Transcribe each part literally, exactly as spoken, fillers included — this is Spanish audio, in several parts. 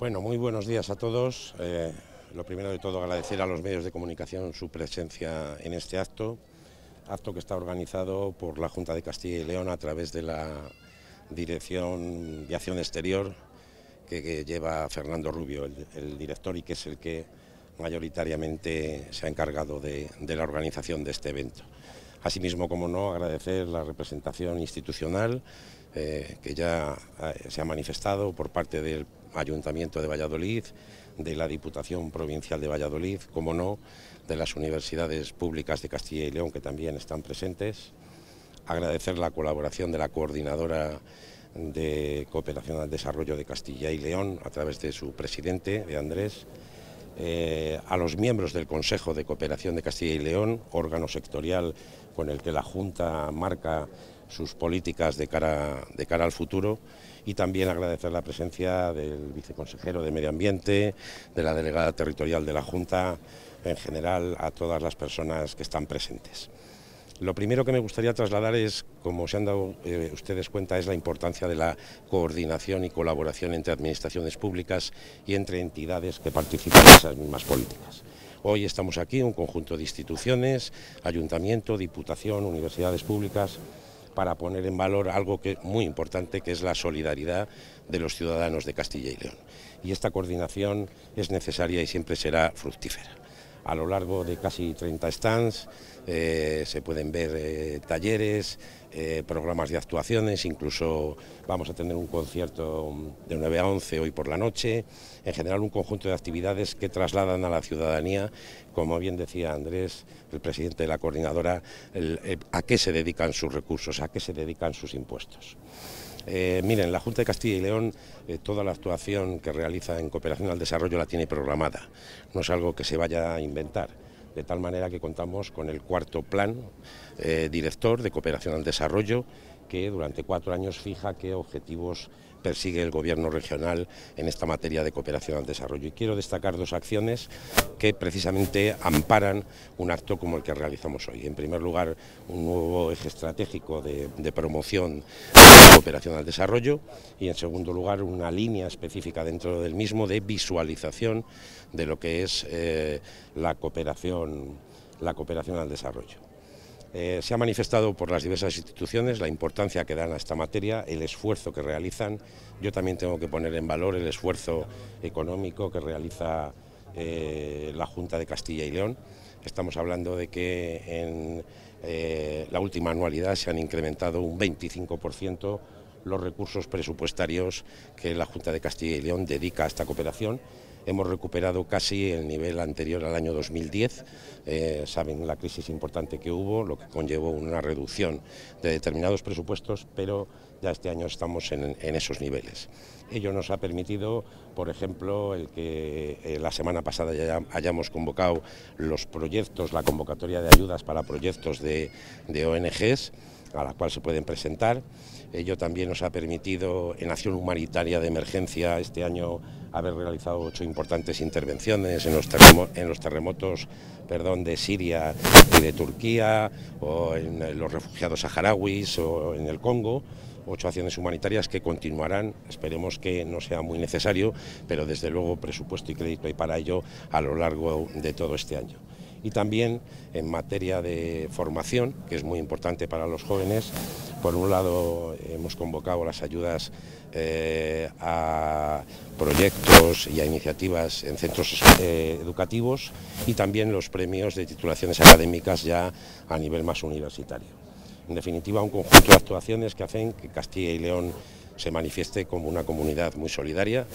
Bueno, muy buenos días a todos. Eh, lo primero de todo, agradecer a los medios de comunicación su presencia en este acto, acto que está organizado por la Junta de Castilla y León a través de la Dirección de Acción Exterior que, que lleva Fernando Rubio, el, el director, y que es el que mayoritariamente se ha encargado de, de la organización de este evento. Asimismo, como no, agradecer la representación institucional eh, que ya se ha manifestado por parte del Ayuntamiento de Valladolid, de la Diputación Provincial de Valladolid, como no, de las universidades públicas de Castilla y León, que también están presentes. Agradecer la colaboración de la Coordinadora de Cooperación al Desarrollo de Castilla y León, a través de su presidente, de Andrés. Eh, a los miembros del Consejo de Cooperación de Castilla y León, órgano sectorial con el que la Junta marca sus políticas de cara, de cara al futuro, y también agradecer la presencia del viceconsejero de Medio Ambiente, de la delegada territorial de la Junta, en general a todas las personas que están presentes. Lo primero que me gustaría trasladar es, como se han dado eh, ustedes cuenta, es la importancia de la coordinación y colaboración entre administraciones públicas y entre entidades que participan en esas mismas políticas. Hoy estamos aquí, un conjunto de instituciones, ayuntamiento, diputación, universidades públicas, para poner en valor algo que muy importante, que es la solidaridad de los ciudadanos de Castilla y León. Y esta coordinación es necesaria y siempre será fructífera. A lo largo de casi treinta stands eh, se pueden ver eh, talleres, eh, programas de actuaciones, incluso vamos a tener un concierto de nueve a once hoy por la noche. En general, un conjunto de actividades que trasladan a la ciudadanía, como bien decía Andrés, el presidente de la coordinadora, el, el, a qué se dedican sus recursos, a qué se dedican sus impuestos. Eh, miren, la Junta de Castilla y León, eh, toda la actuación que realiza en cooperación al desarrollo la tiene programada, no es algo que se vaya a inventar, de tal manera que contamos con el cuarto plan eh, director de cooperación al desarrollo, que durante cuatro años fija qué objetivos persigue el gobierno regional en esta materia de cooperación al desarrollo. Y quiero destacar dos acciones que precisamente amparan un acto como el que realizamos hoy. En primer lugar, un nuevo eje estratégico de, de promoción de la cooperación al desarrollo, y en segundo lugar, una línea específica dentro del mismo de visualización de lo que es eh, la cooperación, la cooperación al desarrollo. Eh, se ha manifestado por las diversas instituciones la importancia que dan a esta materia, el esfuerzo que realizan. Yo también tengo que poner en valor el esfuerzo económico que realiza eh, la Junta de Castilla y León. Estamos hablando de que en eh, la última anualidad se han incrementado un veinticinco por ciento los recursos presupuestarios que la Junta de Castilla y León dedica a esta cooperación. Hemos recuperado casi el nivel anterior al año dos mil diez, eh, saben la crisis importante que hubo, lo que conllevó una reducción de determinados presupuestos, pero ya este año estamos en, en esos niveles. Ello nos ha permitido, por ejemplo, el que eh, la semana pasada ya hayamos convocado los proyectos, la convocatoria de ayudas para proyectos de, de O N Ges, a la cual se pueden presentar. Ello también nos ha permitido, en acción humanitaria de emergencia, este año haber realizado ocho importantes intervenciones en los, terremo en los terremotos perdón, de Siria y de Turquía, o en los refugiados saharauis, o en el Congo. Ocho acciones humanitarias que continuarán, esperemos que no sea muy necesario, pero desde luego presupuesto y crédito hay para ello a lo largo de todo este año. Y también en materia de formación, que es muy importante para los jóvenes. Por un lado, hemos convocado las ayudas eh, a proyectos y a iniciativas en centros eh, educativos, y también los premios de titulaciones académicas ya a nivel más universitario. En definitiva, un conjunto de actuaciones que hacen que Castilla y León se manifieste como una comunidad muy solidaria.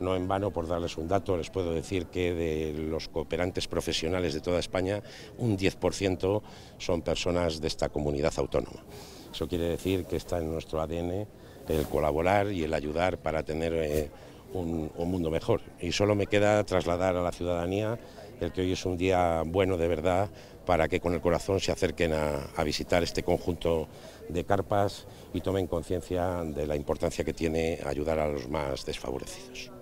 No en vano, por darles un dato, les puedo decir que de los cooperantes profesionales de toda España, un diez por ciento son personas de esta comunidad autónoma. Eso quiere decir que está en nuestro A D N el colaborar y el ayudar para tener eh, un, un mundo mejor. Y solo me queda trasladar a la ciudadanía el que hoy es un día bueno de verdad, para que con el corazón se acerquen a, a visitar este conjunto de carpas y tomen conciencia de la importancia que tiene ayudar a los más desfavorecidos.